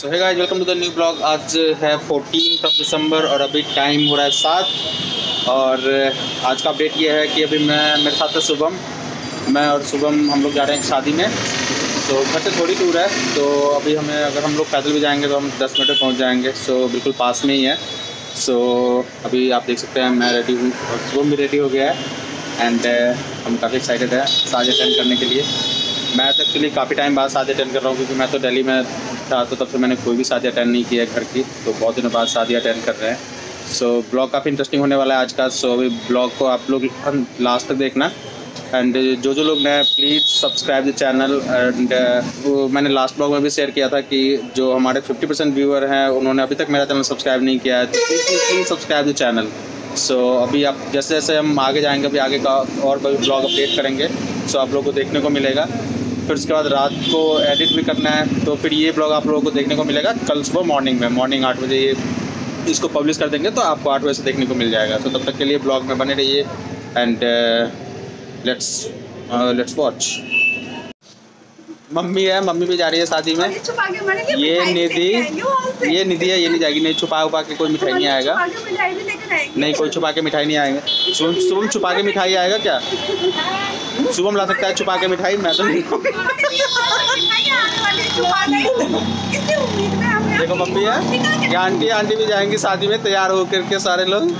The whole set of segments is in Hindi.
So hey guys, welcome to the new blog. आज है 14 दिसंबर और अभी टाइम हो रहा है 7। और आज का अपडेट ये है कि अभी मेरे साथ है शुभम। मैं और शुभम हम लोग जा रहे हैं शादी में। तो घर से थोड़ी दूर है, तो अभी हमें अगर हम लोग पैदल भी जाएंगे तो हम 10 मिनट में पहुँच जाएंगे। सो बिल्कुल पास में ही है। सो अभी आप देख सकते हैं मैं रेडी हूँ और शुभम भी रेडी हो गया है। एंड हम काफ़ी एक्साइटेड है शादी अटेंड करने के लिए। मैं तो एक्चुअली काफ़ी टाइम बाद शादी अटेंड कर रहा हूँ, क्योंकि मैं तो दिल्ली में था, तो तब से मैंने कोई भी शादी अटेंड नहीं किया है घर की। तो बहुत दिनों बाद शादी अटेंड कर रहे हैं। सो ब्लॉग काफ़ी इंटरेस्टिंग होने वाला है आज का। सो अभी ब्लॉग को आप लोग लास्ट तक देखना। एंड जो जो लोग नए, please subscribe the channel. And मैंने लास्ट ब्लॉग में भी शेयर किया था कि जो हमारे 50% व्यूअर हैं उन्होंने अभी तक मेरा चैनल सब्सक्राइब नहीं किया है, तो please subscribe the channel. So अभी आप जैसे जैसे हम आगे जाएंगे, अभी आगे का और ब्लॉग अपडेट करेंगे। सो आप लोगों को देखने को मिलेगा। फिर उसके बाद रात को एडिट भी करना है, तो फिर ये ब्लॉग आप लोगों को देखने को मिलेगा कल सुबह मॉर्निंग में। मॉर्निंग 8 बजे ये इसको पब्लिश कर देंगे, तो आपको 8 बजे से देखने को मिल जाएगा। तो तब तक के लिए ब्लॉग में बने रहिए। And let's watch. मम्मी है, मम्मी भी जा रही है शादी में। ये निधि है, ये नहीं जाएगी। नहीं छुपा उपा के कोई मिठाई नहीं आएगा। नहीं, कोई छुपा के मिठाई नहीं आएंगे। शुभम छुपा के मिठाई आएगा क्या? शुभम ला सकता है छुपा के मिठाई, मैं तो नहीं। देखो मम्मी है, आंटी भी जाएंगी शादी में तैयार होकर के सारे लोग।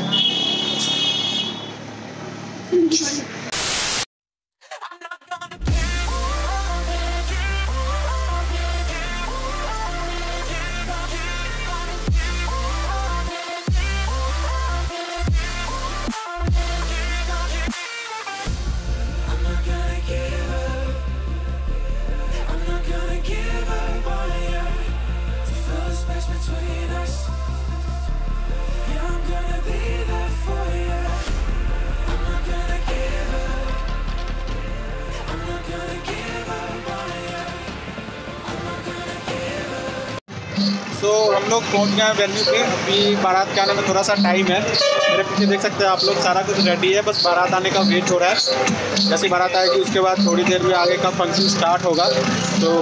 तो हम लोग पहुँच गए हैं वेन्यू पे। अभी बारात के आने में थोड़ा सा टाइम है। मेरे पीछे देख सकते हैं आप लोग, सारा कुछ रेडी है, बस बारात आने का वेट हो रहा है। जैसे बारात आएगी उसके बाद थोड़ी देर में आगे का फंक्शन स्टार्ट होगा। तो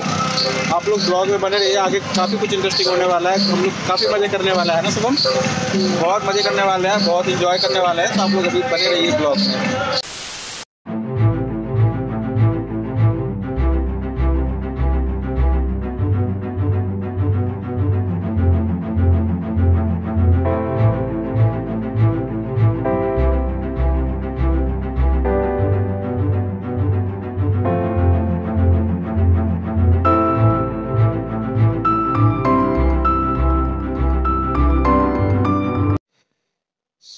आप लोग ब्लॉग में बने रहिए, आगे काफ़ी कुछ इंटरेस्टिंग होने वाला है। हम लोग काफ़ी मज़े करने वाला है ना शुभम? बहुत मज़े करने वाले हैं, बहुत इंजॉय करने वाले हैं। तो आप लोग अभी बने रहिए ब्लॉग में।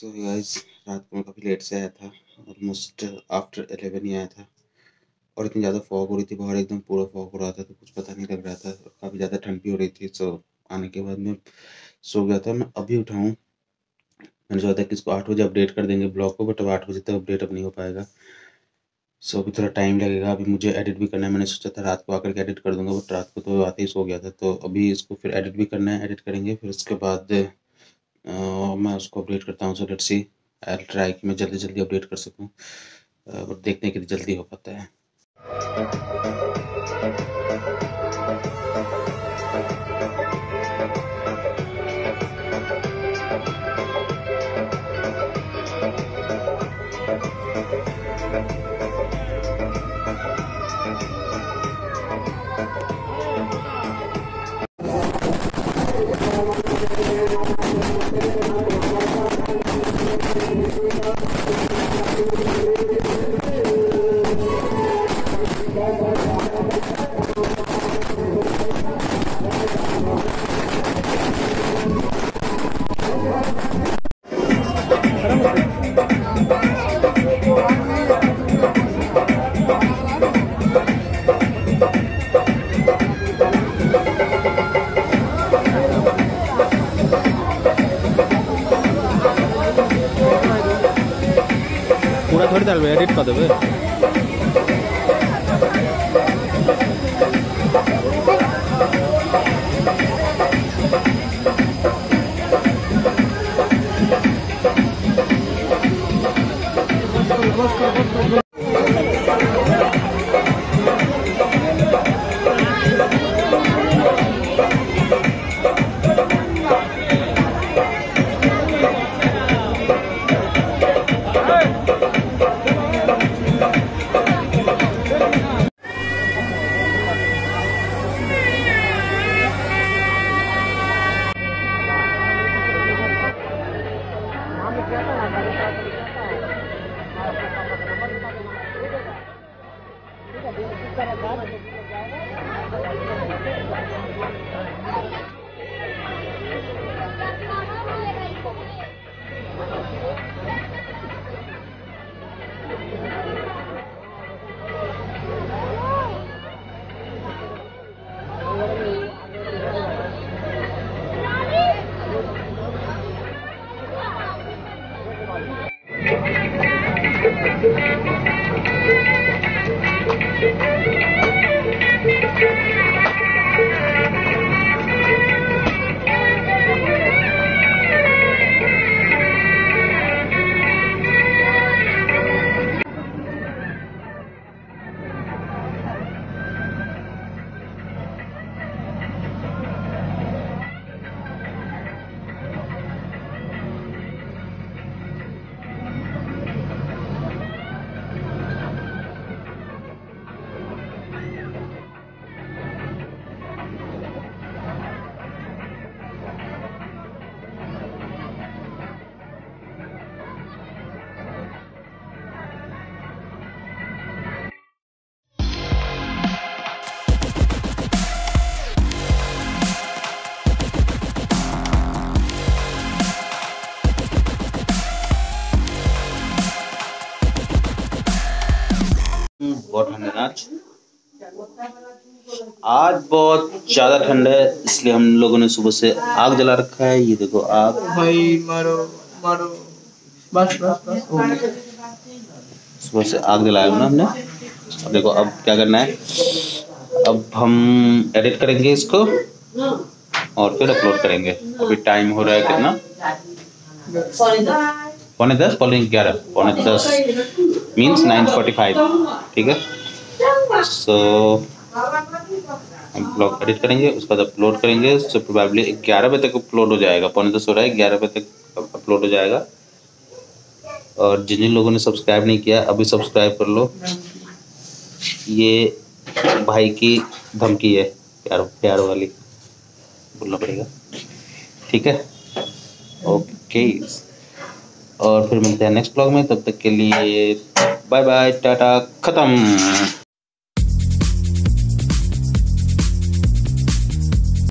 सो गाइस, रात को मैं काफ़ी लेट से आया था, ऑलमोस्ट आफ्टर 11 ही आया था। और इतनी ज़्यादा फॉग हो रही थी बाहर, एकदम पूरा फॉग हो रहा था, तो कुछ पता नहीं लग रहा था। काफ़ी ज़्यादा ठंड भी हो रही थी। सो आने के बाद मैं सो गया था। मैं अभी उठाऊँ, मैंने सोचा था कि इसको 8 बजे अपडेट कर देंगे ब्लॉग को, बट अब 8 बजे तक अपडेट अब नहीं हो पाएगा। सो अभी थोड़ा टाइम लगेगा। अभी मुझे एडिट भी करना है। मैंने सोचा था रात को आकर के एडिट कर दूँगा, बट रात को तो आते ही सो गया था। तो अभी इसको फिर एडिट भी करना है, एडिट करेंगे। फिर उसके बाद मैं उसको अपडेट करता हूँ। So let's see, I will try कि मैं जल्दी जल्दी अपडेट कर सकूँ, बट देखने के लिए जल्दी हो पाता है। थोड़ी देर में एडिट कर देवे। बहुत ठंड है आज बहुत ज्यादा ठंड है, इसलिए हम लोगों ने सुबह से आग जला रखा है। ये देखो आग भाई, मारो मारो, बस बस बस। सुबह से आग जलाया ना हमने। अब देखो अब क्या करना है, अब हम एडिट करेंगे इसको और फिर अपलोड करेंगे। अभी टाइम हो रहा है कितना, 9:45, 9:45 मीन्स 9:45, ठीक है। सो हम ब्लॉग एडिट करेंगे, उसके बाद अपलोड करेंगे। सो प्रोबेबली 11 बजे तक अपलोड हो जाएगा। 9:45 हो रहा है, 11 बजे तक अपलोड हो जाएगा। और जिन जिन लोगों ने सब्सक्राइब नहीं किया अभी सब्सक्राइब कर लो। ये भाई की धमकी है, प्यार प्यार वाली बोलना पड़ेगा, ठीक है। ओके, और फिर मिलते हैं नेक्स्ट ब्लॉग में। तब तक के लिए बाय बाय, टाटा, खत्म।